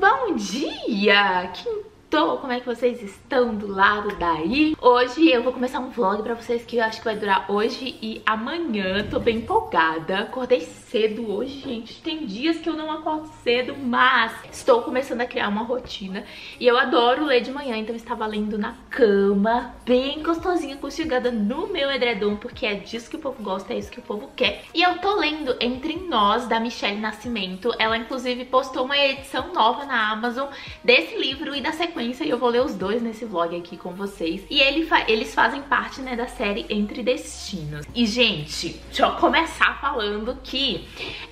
Bom dia! Quintou! Como é que vocês estão do lado daí? Hoje eu vou começar um vlog pra vocês que eu acho que vai durar hoje e amanhã. Tô bem empolgada. Acordei cedo hoje, gente. Tem dias que eu não acordo cedo, mas estou começando a criar uma rotina. E eu adoro ler de manhã, então eu estava lendo na cama, bem gostosinha, conchegada no meu edredom, porque é disso que o povo gosta, é isso que o povo quer. E eu tô lendo Entre Nós, da Michelle Nascimento. Ela, inclusive, postou uma edição nova na Amazon desse livro e da sequência, e eu vou ler os dois nesse vlog aqui com vocês. E eles fazem parte, né, da série Entre Destinos. E, gente, deixa eu começar falando que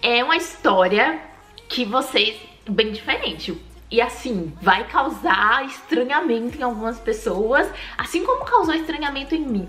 é uma história que vocês... bem diferente. E assim, vai causar estranhamento em algumas pessoas, assim como causou estranhamento em mim.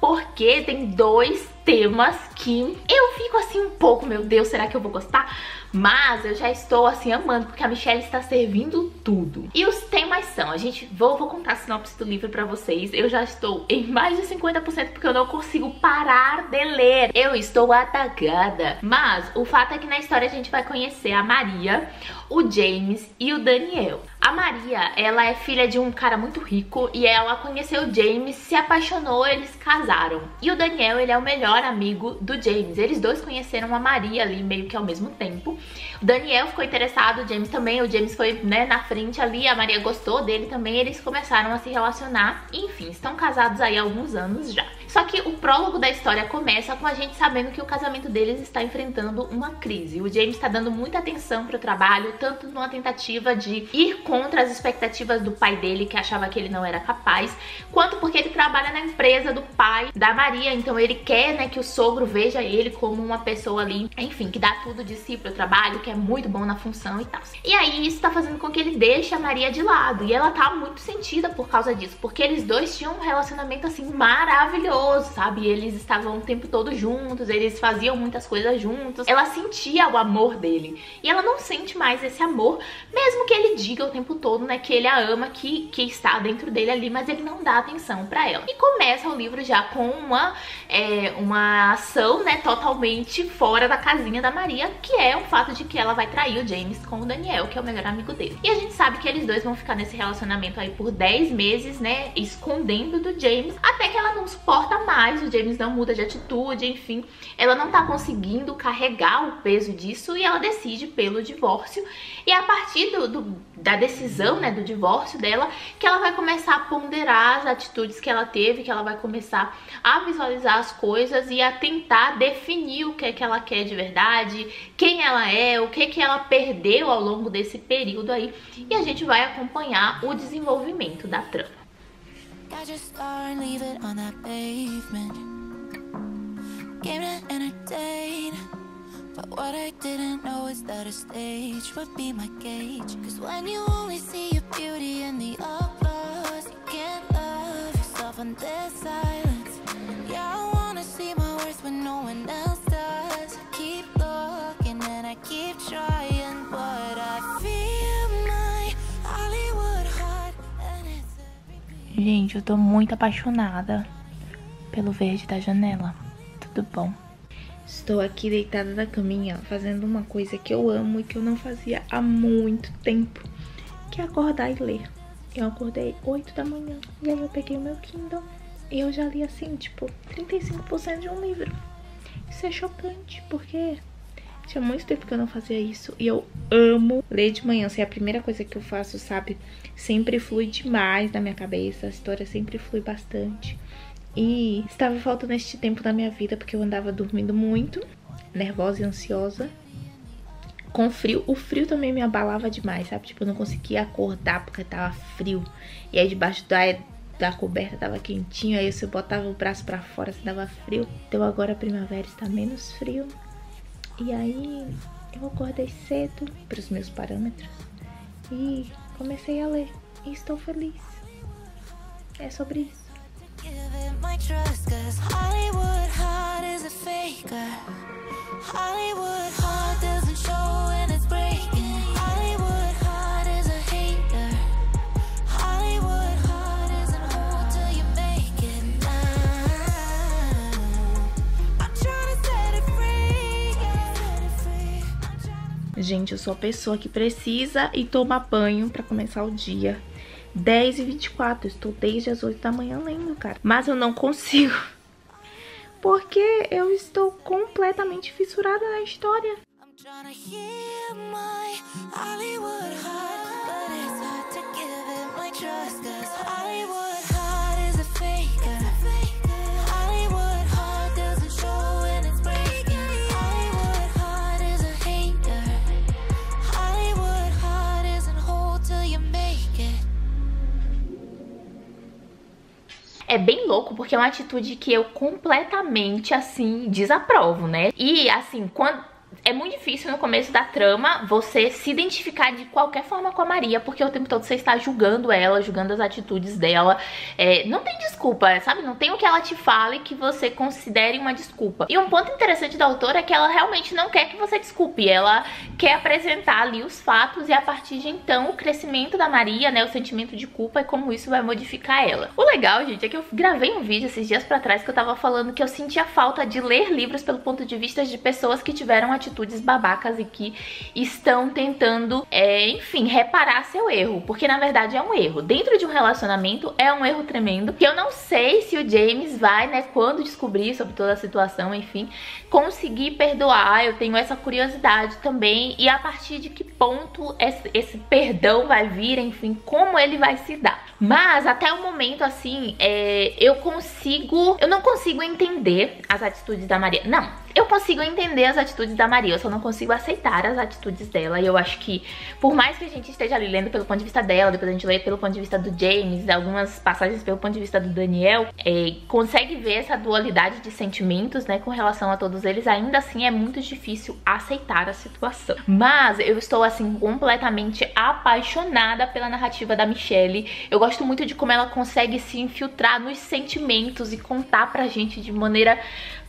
Porque tem dois temas que eu fico assim um pouco, meu Deus, será que eu vou gostar? Mas eu já estou assim amando, porque a Michelle está servindo tudo. E os temas são, a gente... Vou contar a sinopse do livro pra vocês. Eu já estou em mais de 50% porque eu não consigo parar de ler. Eu estou atacada. Mas o fato é que na história a gente vai conhecer a Maria, o James e o Daniel. A Maria, ela é filha de um cara muito rico e ela conheceu o James, se apaixonou, eles casaram. E o Daniel, ele é o melhor amigo do James. Eles dois conheceram a Maria ali meio que ao mesmo tempo. O Daniel ficou interessado, o James também. O James foi, né, na frente ali, a Maria gostou dele também. Eles começaram a se relacionar. Enfim, estão casados aí há alguns anos já. Só que o prólogo da história começa com a gente sabendo que o casamento deles está enfrentando uma crise. O James está dando muita atenção para o trabalho, tanto numa tentativa de ir contra as expectativas do pai dele, que achava que ele não era capaz, quanto porque ele trabalha na empresa do pai da Maria, então ele quer, né, que o sogro veja ele como uma pessoa ali, enfim, que dá tudo de si pro trabalho, que é muito bom na função e tal. E aí isso tá fazendo com que ele deixe a Maria de lado, e ela tá muito sentida por causa disso, porque eles dois tinham um relacionamento assim maravilhoso, sabe? Eles estavam o tempo todo juntos, eles faziam muitas coisas juntos, ela sentia o amor dele, e ela não sente mais esse amor, mesmo que ele diga o tempo todo, né, que ele a ama, que está dentro dele ali, mas ele não dá atenção pra ela. E começa o livro já com uma ação, né, totalmente fora da casinha da Maria, que é o fato de que ela vai trair o James com o Daniel, que é o melhor amigo dele. E a gente sabe que eles dois vão ficar nesse relacionamento aí por 10 meses, né, escondendo do James, até que ela não suporta mais, o James não muda de atitude, enfim, ela não tá conseguindo carregar o peso disso e ela decide pelo divórcio. E a partir da decisão, né, do divórcio dela, que ela vai começar a ponderar as atitudes que ela teve, que ela vai começar a visualizar as coisas e a tentar definir o que é que ela quer de verdade, quem ela é, o que é que ela perdeu ao longo desse período aí, e a gente vai acompanhar o desenvolvimento da trama. But what I didn't know is that a stage would be my gauge. Cause when you only see your beauty in the applause, you can't love yourself on this silence. Yeah, I wanna see my words when no one else does. I keep looking and I keep trying, but I feel my Hollywood heart and it's a... Gente, eu tô muito apaixonada pelo verde da janela. Tudo bom? Estou aqui deitada na caminha, fazendo uma coisa que eu amo e que eu não fazia há muito tempo, que é acordar e ler. Eu acordei 8 da manhã e aí eu peguei o meu Kindle e eu já li assim, tipo, 35% de um livro. Isso é chocante, porque tinha muito tempo que eu não fazia isso e eu amo ler de manhã. Assim, é a primeira coisa que eu faço, sabe? Sempre flui demais na minha cabeça, a história sempre flui bastante. E estava faltando este tempo na minha vida porque eu andava dormindo muito, nervosa e ansiosa, com frio. O frio também me abalava demais, sabe? Tipo, eu não conseguia acordar porque tava frio. E aí debaixo da coberta tava quentinho, aí se eu botava o braço pra fora, assim, dava frio. Então agora a primavera está menos frio. E aí eu acordei cedo pros meus parâmetros e comecei a ler. E estou feliz. É sobre isso. My trust, cause Hollywood heart is a faker. Hollywood heart doesn't show and it's breaking. Hollywood heart is a hater. Hollywood heart isn't whole till you make it now. I'm trying to set it free. gente, eu sou a pessoa que precisa e toma banho pra começar o dia. 10h24, eu estou desde as 8 da manhã lendo, cara. Mas eu não consigo, porque eu estou completamente fissurada na história. É bem louco, porque é uma atitude que eu completamente, assim, desaprovo, né? E, assim, quando... É muito difícil no começo da trama você se identificar de qualquer forma com a Maria, porque o tempo todo você está julgando ela, julgando as atitudes dela. É, não tem desculpa, sabe? Não tem o que ela te fale que você considere uma desculpa. E um ponto interessante da autora é que ela realmente não quer que você desculpe. Ela quer apresentar ali os fatos e a partir de então o crescimento da Maria, né? O sentimento de culpa e como isso vai modificar ela. O legal, gente, é que eu gravei um vídeo esses dias pra trás que eu tava falando que eu sentia falta de ler livros pelo ponto de vista de pessoas que tiveram atitudes babacas e que estão tentando, enfim, reparar seu erro, porque na verdade é um erro. Dentro de um relacionamento é um erro tremendo, que eu não sei se o James vai, né, quando descobrir sobre toda a situação, enfim, conseguir perdoar. Eu tenho essa curiosidade também, e a partir de que ponto esse perdão vai vir, enfim, como ele vai se dar. Mas até o momento, assim, eu não consigo entender as atitudes da Maria. Não, eu consigo entender as atitudes da Maria, eu só não consigo aceitar as atitudes dela. E eu acho que, por mais que a gente esteja ali lendo pelo ponto de vista dela, depois a gente lê pelo ponto de vista do James, algumas passagens pelo ponto de vista do Daniel, consegue ver essa dualidade de sentimentos, né, com relação a todos eles. Ainda assim é muito difícil aceitar a situação. Mas eu estou, assim, completamente apaixonada pela narrativa da Michelle. Eu gosto muito de como ela consegue se infiltrar nos sentimentos e contar pra gente de maneira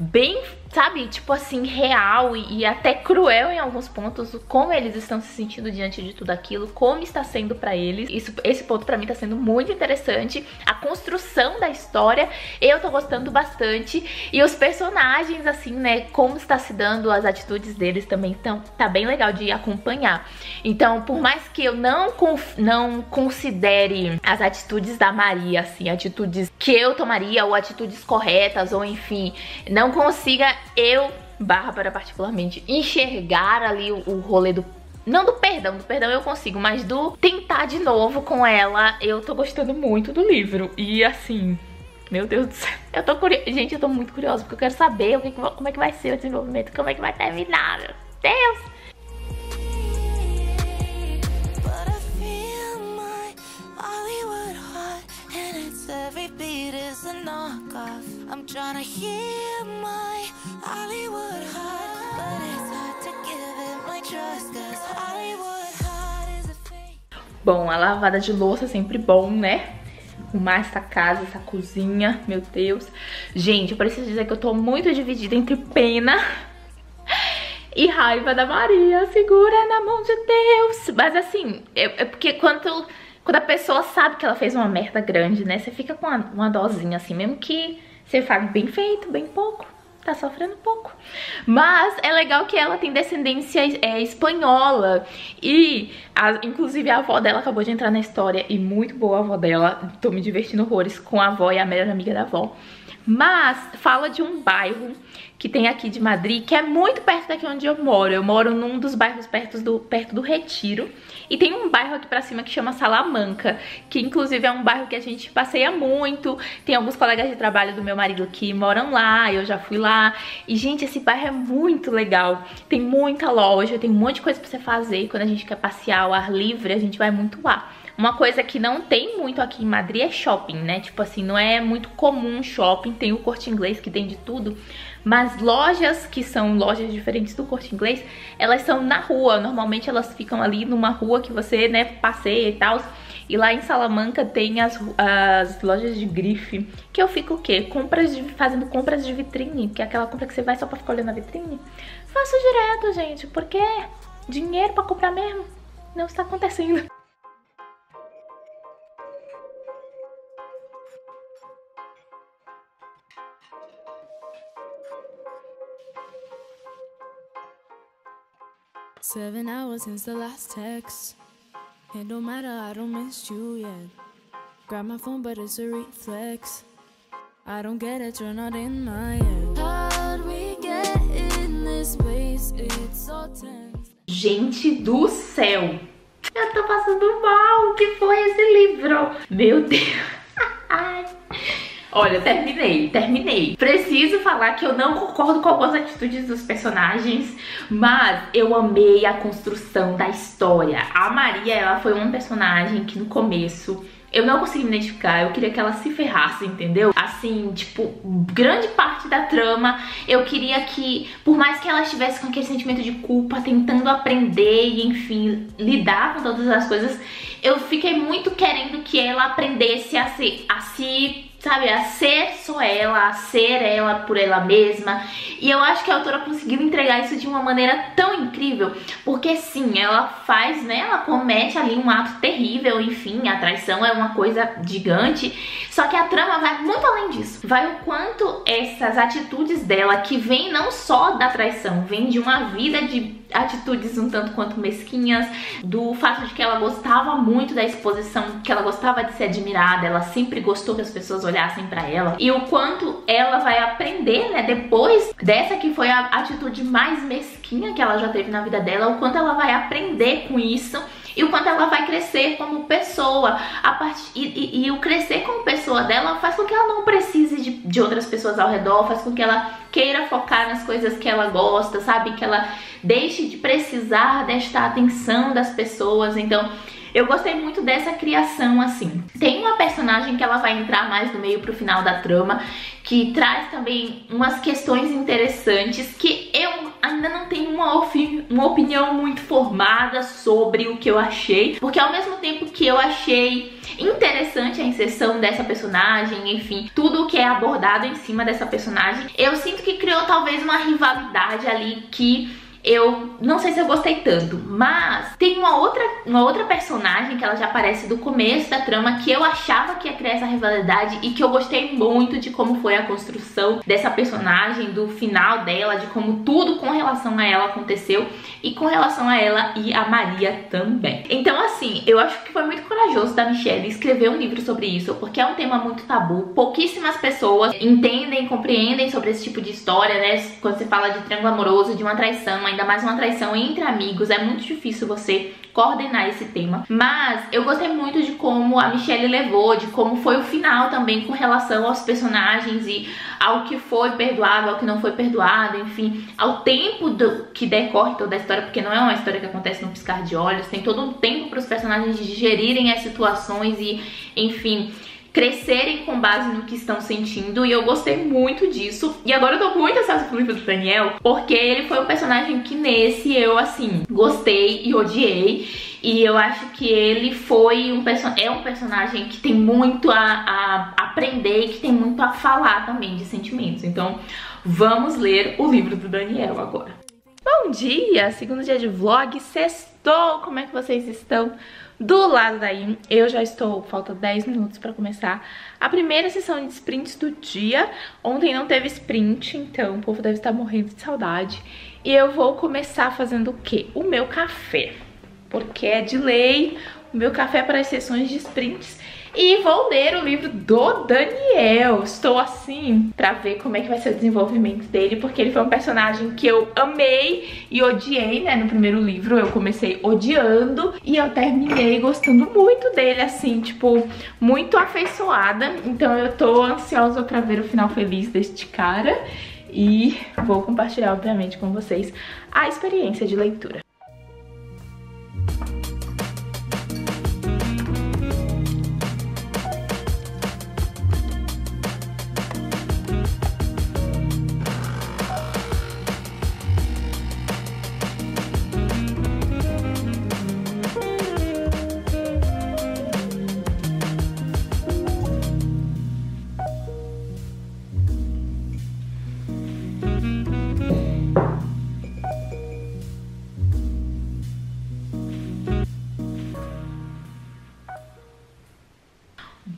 bem, sabe, tipo assim, real e até cruel em alguns pontos, como eles estão se sentindo diante de tudo aquilo, como está sendo pra eles. Esse ponto pra mim tá sendo muito interessante, a construção da história, eu tô gostando bastante, e os personagens, assim, né, como está se dando, as atitudes deles também, então tá bem legal de acompanhar. Então, por mais que eu não considere as atitudes da Maria, assim, atitudes que eu tomaria, ou atitudes corretas, ou enfim, não consiga eu, Bárbara, particularmente, enxergar ali o rolê do... Não do perdão eu consigo, mas do tentar de novo com ela. Eu tô gostando muito do livro. E assim, meu Deus do céu, eu tô curiosa. Gente, eu tô muito curiosa, porque eu quero saber como é que vai ser o desenvolvimento, como é que vai terminar, meu Deus! I'm trying to heal my Hollywood heart, but it's hard to give it my trust, 'cause Hollywood heart is a fake. Bom, a lavada de louça é sempre bom, né? Arrumar essa casa, essa cozinha, meu Deus. Gente, eu preciso dizer que eu tô muito dividida entre pena e raiva da Maria. Segura na mão de Deus. Mas assim, é porque quando a pessoa sabe que ela fez uma merda grande, né? Você fica com uma dozinha, assim, mesmo que... Você fala bem feito, bem pouco, tá sofrendo pouco. Mas é legal que ela tem descendência espanhola. E, inclusive, a avó dela acabou de entrar na história. E muito boa a avó dela. Tô me divertindo horrores com a avó e a melhor amiga da avó. Mas fala de um bairro que tem aqui de Madrid, que é muito perto daqui onde eu moro. Eu moro num dos bairros perto do Retiro. E tem um bairro aqui pra cima que chama Salamanca, que inclusive é um bairro que a gente passeia muito. Tem alguns colegas de trabalho do meu marido que moram lá, eu já fui lá. E, gente, esse bairro é muito legal. Tem muita loja, tem um monte de coisa pra você fazer. Quando a gente quer passear ao ar livre, a gente vai muito lá. Uma coisa que não tem muito aqui em Madrid é shopping, né? Tipo assim, não é muito comum shopping. Tem o Corte Inglês, que tem de tudo. Mas lojas, que são lojas diferentes do Corte Inglês, elas são na rua. Normalmente elas ficam ali numa rua que você, né, passeia e tal. E lá em Salamanca tem as lojas de grife, que eu fico o quê? Fazendo compras de vitrine, que é aquela compra que você vai só pra ficar olhando a vitrine. Faço direto, gente, porque dinheiro pra comprar mesmo não está acontecendo. 7 hours since the last text. It don't matter, I don't miss you yet. Grab my phone, but it's a reflex. I don't get it, you're not in my head. How'd we get in this place? It's so tense. Gente do céu! Eu tô passando mal! O que foi esse livro? Meu Deus! Olha, terminei. Preciso falar que eu não concordo com algumas atitudes dos personagens, mas eu amei a construção da história. A Maria, ela foi um personagem que no começo eu não consegui me identificar, eu queria que ela se ferrasse, entendeu? Assim, tipo, grande parte da trama, eu queria que, por mais que ela estivesse com aquele sentimento de culpa, tentando aprender e, enfim, lidar com todas as coisas, eu fiquei muito querendo que ela aprendesse a se... sabe, a ser só ela, a ser ela por ela mesma. E eu acho que a autora conseguiu entregar isso de uma maneira tão incrível, porque sim, ela faz, né, ela comete ali um ato terrível, enfim, a traição é uma coisa gigante, só que a trama vai muito além disso. Vai o quanto essas atitudes dela, que vem não só da traição, vem de uma vida de atitudes um tanto quanto mesquinhas, do fato de que ela gostava muito da exposição, que ela gostava de ser admirada, ela sempre gostou que as pessoas olhassem pra ela, e o quanto ela vai aprender, né, depois dessa que foi a atitude mais mesquinha que ela já teve na vida dela, o quanto ela vai aprender com isso e o quanto ela vai crescer como pessoa. E o crescer como pessoa dela faz com que ela não precise de outras pessoas ao redor, faz com que ela queira focar nas coisas que ela gosta, sabe? Que ela deixe de precisar desta atenção das pessoas. Então, eu gostei muito dessa criação, assim. Tem uma personagem que ela vai entrar mais do meio pro final da trama, que traz também umas questões interessantes que eu ainda não tenho uma opinião muito formada sobre o que eu achei, porque ao mesmo tempo que eu achei interessante a inserção dessa personagem, enfim, tudo o que é abordado em cima dessa personagem, eu sinto que criou talvez uma rivalidade ali que eu não sei se eu gostei tanto. Mas tem uma outra personagem que ela já aparece do começo da trama, que eu achava que ia criar essa rivalidade e que eu gostei muito de como foi a construção dessa personagem, do final dela, de como tudo com relação a ela aconteceu, e com relação a ela e a Maria também. Então, assim, eu acho que foi muito corajoso da Michelle escrever um livro sobre isso, porque é um tema muito tabu, pouquíssimas pessoas entendem, compreendem sobre esse tipo de história, né? Quando se fala de triângulo amoroso, de uma traição, ainda mais uma traição entre amigos, é muito difícil você coordenar esse tema. Mas eu gostei muito de como a Michelle levou, de como foi o final também com relação aos personagens e ao que foi perdoado, ao que não foi perdoado, enfim, ao tempo que decorre toda a história, porque não é uma história que acontece num piscar de olhos, tem todo um tempo para os personagens digerirem as situações e, enfim, crescerem com base no que estão sentindo, e eu gostei muito disso. E agora eu tô muito ansiosa pro livro do Daniel, porque ele foi um personagem que nesse eu, assim, gostei e odiei, e eu acho que ele foi um personagem que tem muito a aprender e que tem muito a falar também de sentimentos. Então vamos ler o livro do Daniel agora. Bom dia! Segundo dia de vlog, sextou! Como é que vocês estão? Do lado daí, eu já estou, falta 10 minutos pra começar a primeira sessão de sprints do dia. Ontem não teve sprint, então o povo deve estar morrendo de saudade. E eu vou começar fazendo o quê? O meu café, porque é de lei, o meu café para as sessões de sprints. E vou ler o livro do Daniel. Estou assim pra ver como é que vai ser o desenvolvimento dele, porque ele foi um personagem que eu amei e odiei, né? No primeiro livro eu comecei odiando e eu terminei gostando muito dele, assim, tipo, muito afeiçoada. Então eu tô ansiosa pra ver o final feliz deste cara e vou compartilhar, obviamente, com vocês a experiência de leitura.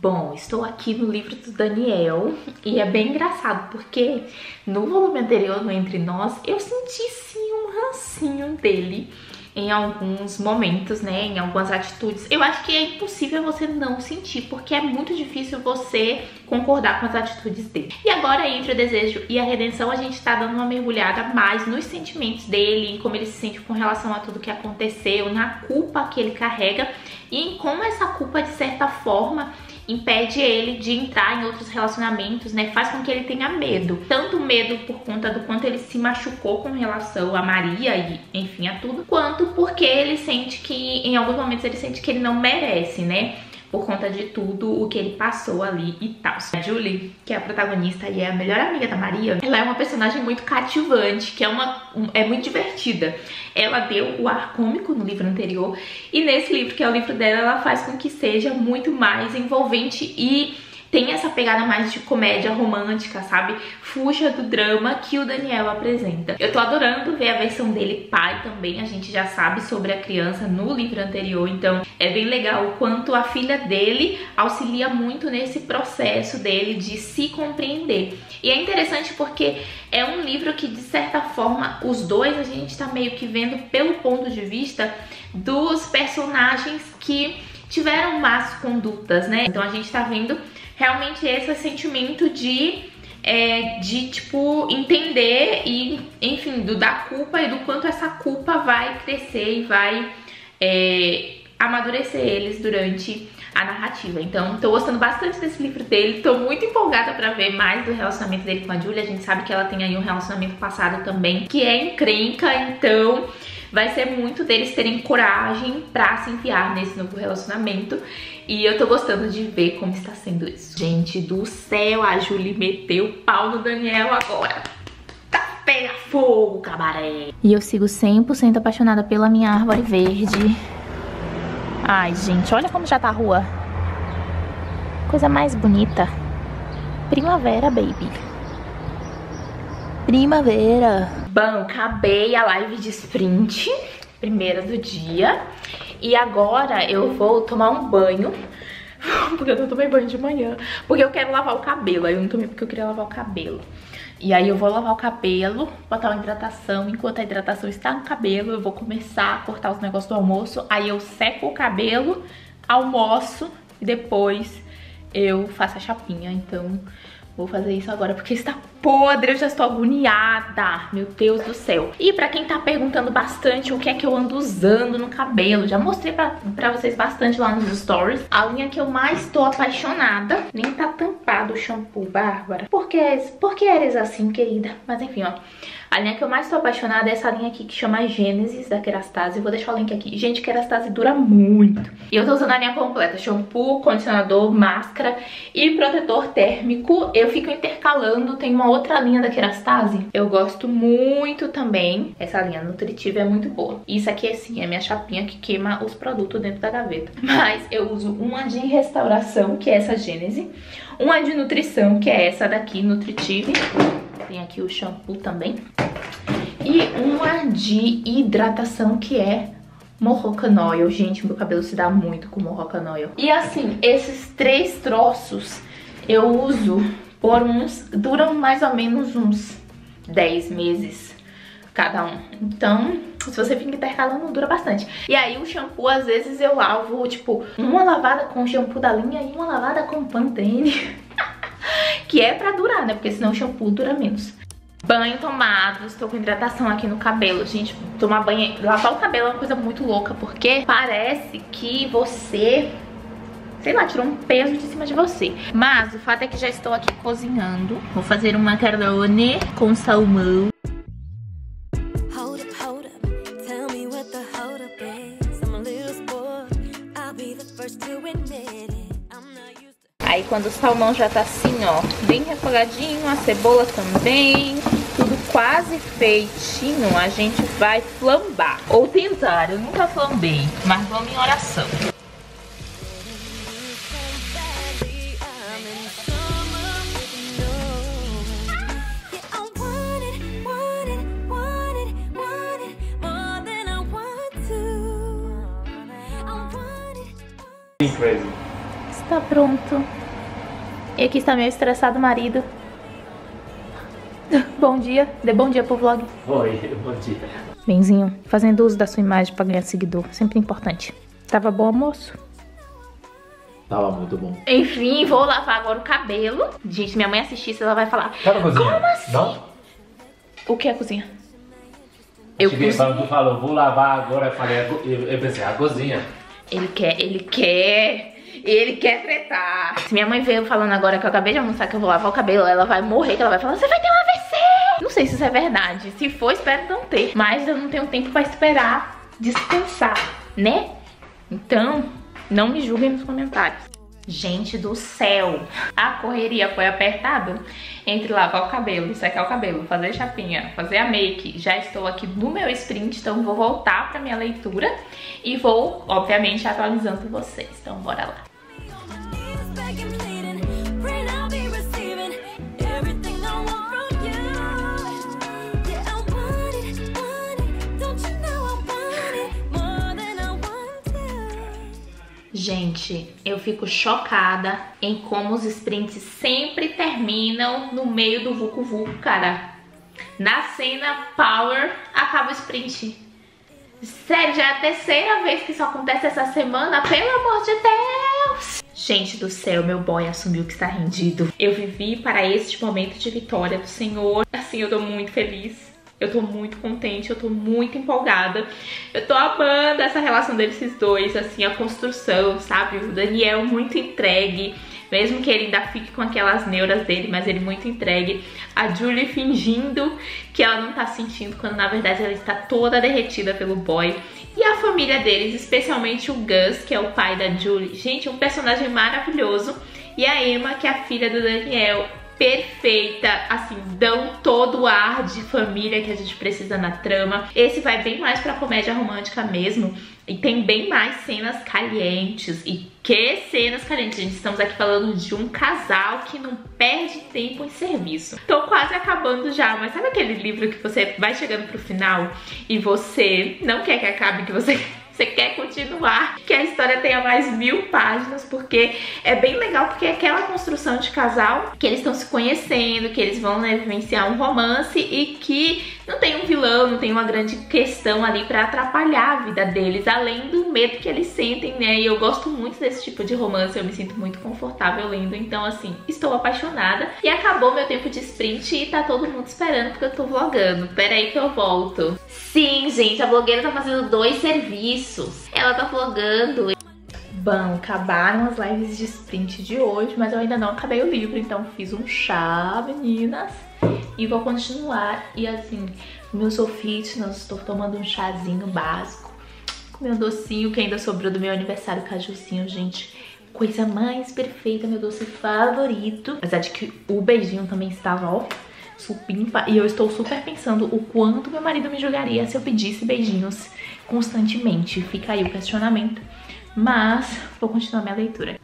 Bom, estou aqui no livro do Daniel e é bem engraçado porque no volume anterior, no Entre Nós, eu senti sim um rancinho dele em alguns momentos, né, em algumas atitudes. Eu acho que é impossível você não sentir, porque é muito difícil você concordar com as atitudes dele. E agora, entre o desejo e a redenção, a gente tá dando uma mergulhada mais nos sentimentos dele, em como ele se sente com relação a tudo que aconteceu, na culpa que ele carrega e em como essa culpa, de certa forma, impede ele de entrar em outros relacionamentos, né? Faz com que ele tenha medo. Tanto medo por conta do quanto ele se machucou com relação a Maria e, enfim, a tudo, quanto porque ele sente que, em alguns momentos, ele sente que ele não merece, né? Por conta de tudo o que ele passou ali e tal. A Julie, que é a protagonista e é a melhor amiga da Maria, ela é uma personagem muito cativante, que é muito divertida. Ela deu o ar cômico no livro anterior e nesse livro, que é o livro dela, ela faz com que seja muito mais envolvente e tem essa pegada mais de comédia romântica, sabe? Fuja do drama que o Daniel apresenta. Eu tô adorando ver a versão dele pai também. A gente já sabe sobre a criança no livro anterior, então é bem legal o quanto a filha dele auxilia muito nesse processo dele de se compreender. E é interessante porque é um livro que, de certa forma, os dois a gente tá meio que vendo pelo ponto de vista dos personagens que tiveram más condutas, né? Então a gente tá vendo realmente esse sentimento de tipo, entender e, enfim, da culpa e do quanto essa culpa vai crescer e vai amadurecer eles durante a narrativa. Então, tô gostando bastante desse livro dele, tô muito empolgada pra ver mais do relacionamento dele com a Julia. A gente sabe que ela tem aí um relacionamento passado também, que é encrenca, então vai ser muito deles terem coragem pra se enfiar nesse novo relacionamento. E eu tô gostando de ver como está sendo isso. Gente do céu, a Julie meteu o pau no Daniel agora. Tá, pega fogo, cabaré. E eu sigo 100% apaixonada pela minha árvore verde. Ai, gente, olha como já tá a rua. Coisa mais bonita. Primavera, baby. Primavera. Bom, acabei a live de sprint, primeira do dia. E agora eu vou tomar um banho, porque eu não tomei banho de manhã, porque eu quero lavar o cabelo. Aí eu não tomei porque eu queria lavar o cabelo. E aí eu vou lavar o cabelo, botar uma hidratação. Enquanto a hidratação está no cabelo, eu vou começar a cortar os negócios do almoço. Aí eu seco o cabelo, almoço e depois eu faço a chapinha. Então vou fazer isso agora porque está podre, eu já estou agoniada, meu Deus do céu. E pra quem tá perguntando bastante o que é que eu ando usando no cabelo, já mostrei pra vocês bastante lá nos stories. A linha que eu mais tô apaixonada, nem tá tampado o shampoo, Bárbara. Por que eres assim, querida? Mas enfim, ó. A linha que eu mais tô apaixonada é essa linha aqui que chama Gênesis, da Kerastase. Vou deixar o link aqui. Gente, Kerastase dura muito. E eu tô usando a linha completa. Shampoo, condicionador, máscara e protetor térmico. Eu fico intercalando. Tem uma outra linha da Kerastase. Eu gosto muito também. Essa linha Nutritive é muito boa. Isso aqui, assim, é minha chapinha que queima os produtos dentro da gaveta. Mas eu uso uma de restauração, que é essa Gênesis. Uma de nutrição, que é essa daqui, Nutritive. Tem aqui o shampoo também. E uma de hidratação, que é Moroccanoil. Gente, meu cabelo se dá muito com Moroccanoil. E assim, esses três troços eu uso por uns... duram mais ou menos uns 10 meses cada um. Então, se você fica intercalando, dura bastante. E aí o shampoo, às vezes eu lavo, tipo, uma lavada com o shampoo da linha e uma lavada com Pantene. Que é pra durar, né? Porque senão o shampoo dura menos. Banho tomado, estou com hidratação aqui no cabelo. Gente, tomar banho, lavar o cabelo é uma coisa muito louca, porque parece que você, sei lá, tirou um peso de cima de você. Mas o fato é que já estou aqui cozinhando. Vou fazer um macarrone com salmão. Aí quando o salmão já tá assim, ó, bem refogadinho, a cebola também, tudo quase feitinho, a gente vai flambar. Ou tentar, eu nunca flambei, mas vamos em oração. Está pronto. E aqui está meu estressado marido. Bom dia. Dê bom dia pro vlog. Oi, bom dia. Benzinho, fazendo uso da sua imagem para ganhar seguidor, sempre importante. Tava bom, almoço? Tava muito bom. Enfim, vou lavar agora o cabelo. Gente, minha mãe assistisse, ela vai falar... Tá na cozinha? Como assim? Não? O que é a cozinha? Eu cheguei falando, tu falou, vou lavar agora, eu falei, eu pensei, a cozinha. Ele quer tretar. Se minha mãe veio falando agora que eu acabei de almoçar, que eu vou lavar o cabelo, ela vai morrer, que ela vai falar, você vai ter um AVC! Não sei se isso é verdade, se for, espero não ter. Mas eu não tenho tempo pra esperar descansar, né? Então, não me julguem nos comentários. Gente do céu, a correria foi apertada entre lavar o cabelo, secar o cabelo, fazer chapinha, fazer a make. Já estou aqui no meu sprint, então vou voltar para minha leitura e vou, obviamente, atualizando vocês. Então bora lá. Gente, eu fico chocada em como os sprints sempre terminam no meio do vucu vucu, cara. Na cena Power, acaba o sprint. Sério, já é a terceira vez que isso acontece essa semana, pelo amor de Deus! Gente do céu, meu boy assumiu que está rendido. Eu vivi para este momento de vitória do Senhor. Assim, eu tô muito feliz. Eu tô muito contente, eu tô muito empolgada. Eu tô amando essa relação desses dois, assim, a construção, sabe? O Daniel muito entregue, mesmo que ele ainda fique com aquelas neuras dele, mas ele muito entregue. A Julie fingindo que ela não tá sentindo, quando na verdade ela está toda derretida pelo boy. E a família deles, especialmente o Gus, que é o pai da Julie. Gente, um personagem maravilhoso. E a Emma, que é a filha do Daniel. Perfeita, assim, dão todo o ar de família que a gente precisa na trama. Esse vai bem mais pra comédia romântica mesmo. E tem bem mais cenas calientes. E que cenas calientes, gente. Estamos aqui falando de um casal que não perde tempo em serviço. Tô quase acabando já, mas sabe aquele livro que você vai chegando pro final e você não quer que acabe, que você quer continuar, que a história tenha mais 1000 páginas, porque é bem legal, porque é aquela construção de casal que eles estão se conhecendo, que eles vão, né, vivenciar um romance e que não tem um vilão, não tem uma grande questão ali pra atrapalhar a vida deles, além do medo que eles sentem, né? E eu gosto muito desse tipo de romance, eu me sinto muito confortável lendo, então assim, estou apaixonada. E acabou meu tempo de sprint e tá todo mundo esperando porque eu tô vlogando. Pera aí que eu volto. Sim, gente, a blogueira tá fazendo 2 serviços. Ela tá vlogando. Bom, acabaram as lives de sprint de hoje, mas eu ainda não acabei o livro, então fiz um chá, meninas. E vou continuar. E assim, meu sou fitness, estou tomando um chazinho básico, com meu docinho que ainda sobrou do meu aniversário, cajuzinho, gente. Coisa mais perfeita, meu doce favorito. Apesar de que o beijinho também estava, ó, supimpa, e eu estou super pensando o quanto meu marido me julgaria se eu pedisse beijinhos constantemente. Fica aí o questionamento, mas vou continuar minha leitura.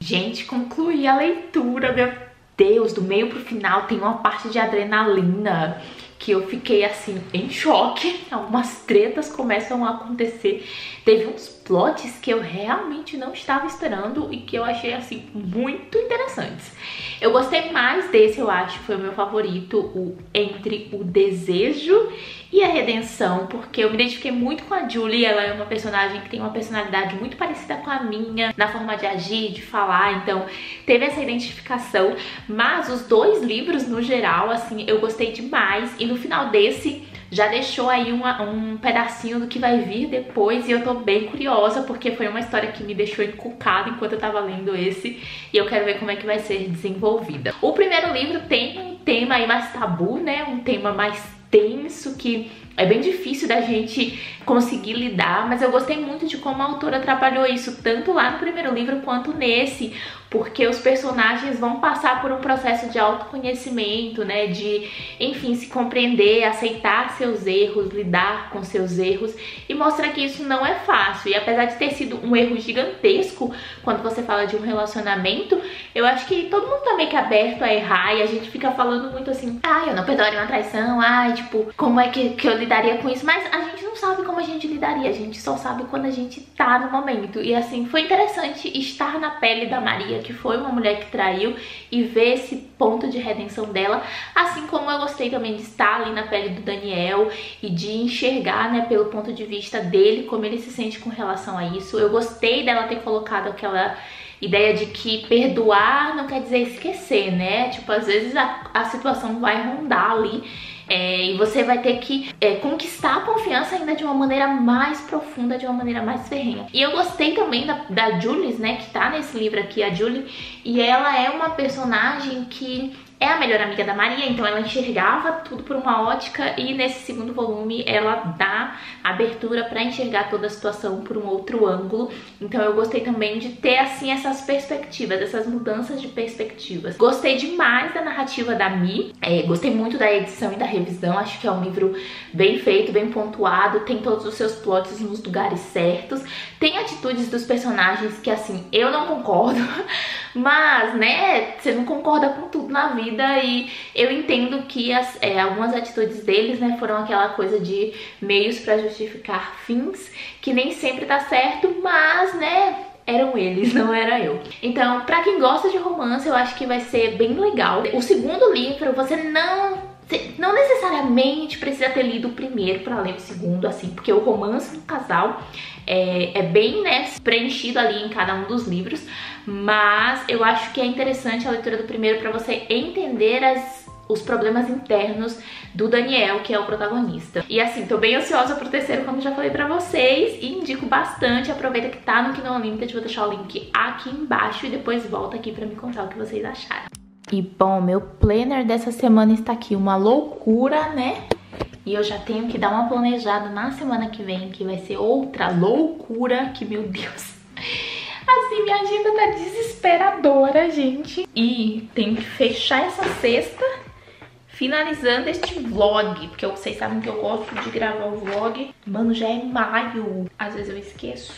Gente, concluí a leitura, meu Deus, do meio pro final tem uma parte de adrenalina que eu fiquei assim, em choque. Algumas tretas começam a acontecer. Teve uns plots que eu realmente não estava esperando e que eu achei assim, muito interessantes. Eu gostei mais desse, eu acho, foi o meu favorito, o Entre o Desejo e a Redenção, porque eu me identifiquei muito com a Julie. Ela é uma personagem que tem uma personalidade muito parecida com a minha, na forma de agir, de falar, então teve essa identificação. Mas os 2 livros, no geral, assim, eu gostei demais. E no final desse, já deixou aí um pedacinho do que vai vir depois, e eu tô bem curiosa, porque foi uma história que me deixou encucada enquanto eu tava lendo esse, e eu quero ver como é que vai ser desenvolvida. O primeiro livro tem um tema aí mais tabu, né, um tema mais tenso, que é bem difícil da gente conseguir lidar, mas eu gostei muito de como a autora trabalhou isso, tanto lá no primeiro livro quanto nesse, porque os personagens vão passar por um processo de autoconhecimento, né, de, enfim, se compreender, aceitar seus erros, lidar com seus erros, e mostrar que isso não é fácil. E apesar de ter sido um erro gigantesco, quando você fala de um relacionamento, eu acho que todo mundo tá meio que aberto a errar e a gente fica falando muito assim, ai, eu não perdoaria uma traição, ai, tipo, como é que eu lidaria com isso? Mas a gente não sabe como a gente lidaria, a gente só sabe quando a gente tá no momento. E assim, foi interessante estar na pele da Maria, que foi uma mulher que traiu, e ver esse ponto de redenção dela, assim como eu gostei também de estar ali na pele do Daniel e de enxergar, né, pelo ponto de vista dele, como ele se sente com relação a isso. Eu gostei dela ter colocado aquela ideia de que perdoar não quer dizer esquecer, né? Tipo, às vezes a situação vai rondar ali, e você vai ter que conquistar a confiança ainda de uma maneira mais profunda, de uma maneira mais ferrenha. E eu gostei também da Julie, né, que tá nesse livro aqui, a Julie, e ela é uma personagem que é a melhor amiga da Maria, então ela enxergava tudo por uma ótica, e nesse segundo volume ela dá abertura pra enxergar toda a situação por um outro ângulo. Então eu gostei também de ter, assim, essas perspectivas, essas mudanças de perspectivas. Gostei demais da narrativa da Mi, gostei muito da edição e da revisão, acho que é um livro bem feito, bem pontuado, tem todos os seus plots nos lugares certos, tem atitudes dos personagens que, assim, eu não concordo, mas, né, você não concorda com tudo na vida. E eu entendo que algumas atitudes deles, né, foram aquela coisa de meios pra justificar fins, que nem sempre tá certo, mas, né, eram eles, não era eu. Então, pra quem gosta de romance, eu acho que vai ser bem legal. O segundo livro, você não necessariamente precisa ter lido o primeiro pra ler o segundo, assim, porque o romance do casal é bem, né, preenchido ali em cada um dos livros, mas eu acho que é interessante a leitura do primeiro pra você entender os problemas internos do Daniel, que é o protagonista. E assim, tô bem ansiosa pro terceiro, como já falei pra vocês, e indico bastante. Aproveita que tá no Kindle Unlimited, vou deixar o link aqui embaixo e depois volta aqui pra me contar o que vocês acharam. E bom, meu planner dessa semana está aqui, uma loucura, né? E eu já tenho que dar uma planejada na semana que vem, que vai ser outra loucura, que meu Deus. Assim, minha agenda tá desesperadora, gente. E tenho que fechar essa sexta, finalizando este vlog, porque vocês sabem que eu gosto de gravar o vlog. Mano, já é maio, às vezes eu esqueço.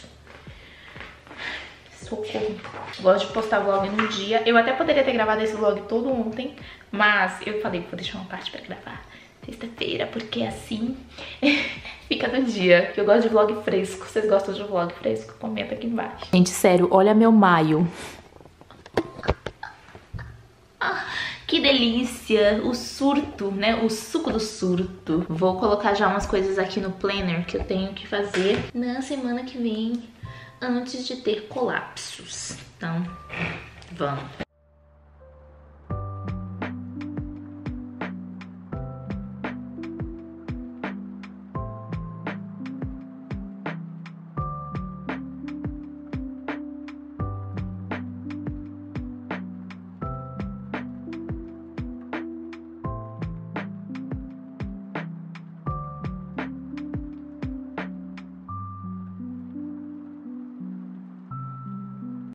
Socorro. Gosto de postar vlog no dia. Eu até poderia ter gravado esse vlog todo ontem, mas eu falei que vou deixar uma parte pra gravar sexta-feira, porque assim fica do dia. Eu gosto de vlog fresco. Vocês gostam de vlog fresco? Comenta aqui embaixo. Gente, sério, olha meu maio. Que delícia, o surto, né? O suco do surto. Vou colocar já umas coisas aqui no planner que eu tenho que fazer na semana que vem, antes de ter colapsos. Então, vamos.